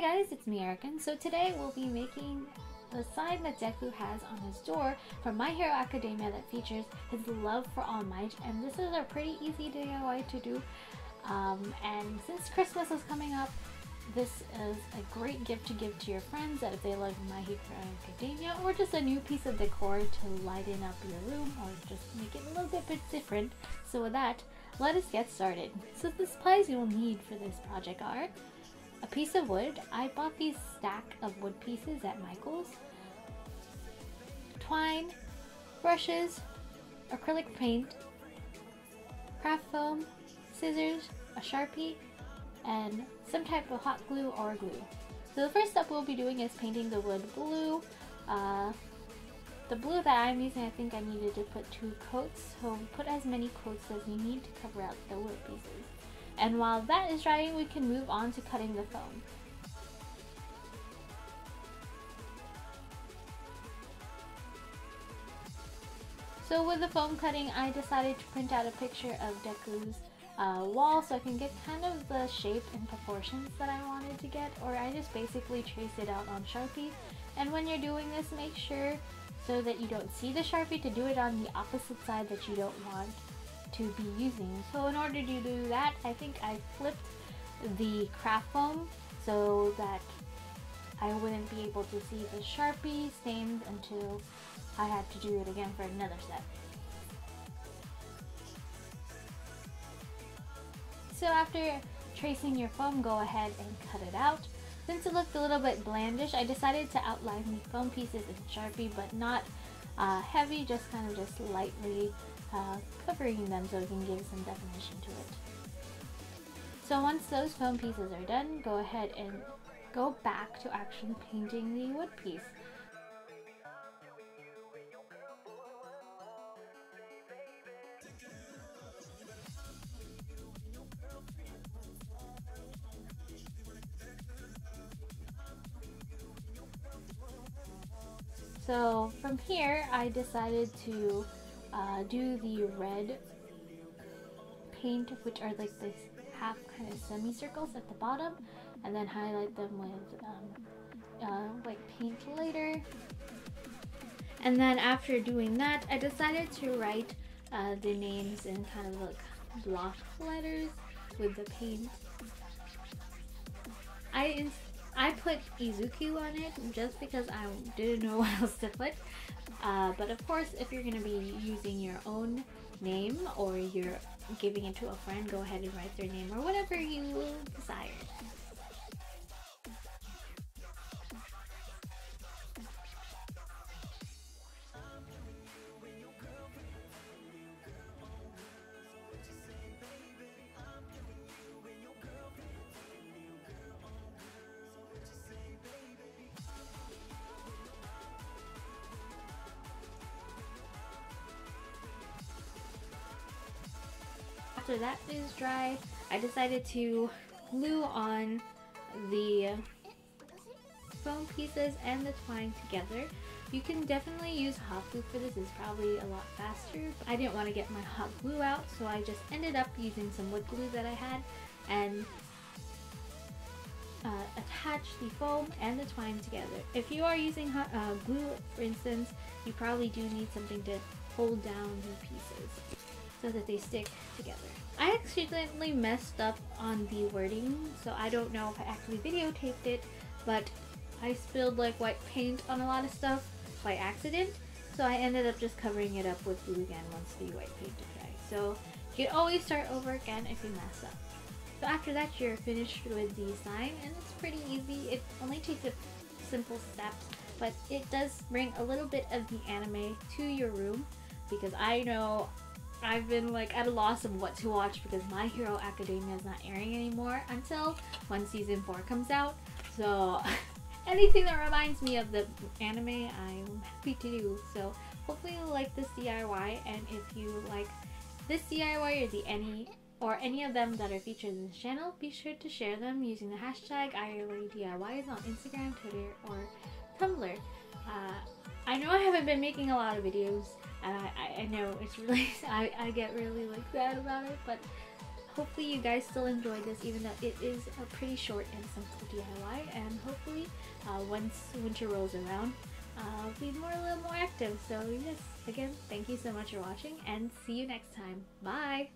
Hi guys, it's me, Erica. So today we'll be making the sign that Deku has on his door from My Hero Academia that features his love for All Might, and this is a pretty easy DIY to do. And since Christmas is coming up, this is a great gift to give to your friends that if they love My Hero Academia, or just a new piece of decor to lighten up your room or just make it a little bit different. So with that, let us get started. So the supplies you will need for this project are a piece of wood. I bought these stack of wood pieces at Michael's. Twine, brushes, acrylic paint, craft foam, scissors, a Sharpie, and some type of hot glue or glue. So the first step we'll be doing is painting the wood blue. The blue that I'm using, I think I needed to put 2 coats, so put as many coats as you need to cover out the wood pieces. And while that is drying, we can move on to cutting the foam. So with the foam cutting, I decided to print out a picture of Deku's wall so I can get kind of the shape and proportions that I wanted to get, or I just basically trace it out on Sharpie. And when you're doing this, make sure so that you don't see the Sharpie to do it on the opposite side that you don't want to be using. So in order to do that, I think I flipped the craft foam so that I wouldn't be able to see the Sharpie stains until I had to do it again for another step. So after tracing your foam, go ahead and cut it out. Since it looked a little bit blandish, I decided to outline the foam pieces in Sharpie, but not heavy, just kind of just lightly covering them so we can give some definition to it. So once those foam pieces are done, go ahead and go back to actually painting the wood piece. So from here, I decided to do the red paint, which are like this half kind of semicircles at the bottom, and then highlight them with white paint later. And then after doing that, I decided to write the names in kind of like block letters with the paint. I put Izuku on it just because I didn't know what else to put. But of course, if you're going to be using your own name or you're giving it to a friend, go ahead and write their name or whatever you desire. After that is dry, I decided to glue on the foam pieces and the twine together. You can definitely use hot glue for this, it's probably a lot faster. I didn't want to get my hot glue out, so I just ended up using some wood glue that I had and attach the foam and the twine together. If you are using hot glue, for instance, you probably do need something to hold down the pieces so that they stick together. I accidentally messed up on the wording, so I don't know if I actually videotaped it, but I spilled like white paint on a lot of stuff by accident, so I ended up just covering it up with glue again once the white paint dried. So you can always start over again if you mess up. So after that, you're finished with the sign, and it's pretty easy. It only takes a simple steps, but it does bring a little bit of the anime to your room, because I know I've been like at a loss of what to watch because My Hero Academia is not airing anymore until when season 4 comes out. So anything that reminds me of the anime, I'm happy to do. So hopefully you like this DIY, and if you like this DIY or any of them that are featured in this channel, be sure to share them using the hashtag IRLDIYs on Instagram, Twitter, or Tumblr. I know I haven't been making a lot of videos, and I know it's really I get really like sad about it, but hopefully you guys still enjoyed this, even though it is a pretty short and simple DIY, and hopefully once winter rolls around, be a little more active. So yes, again, thank you so much for watching, and see you next time. Bye!